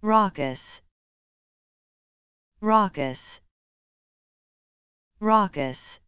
Raucous, raucous, raucous.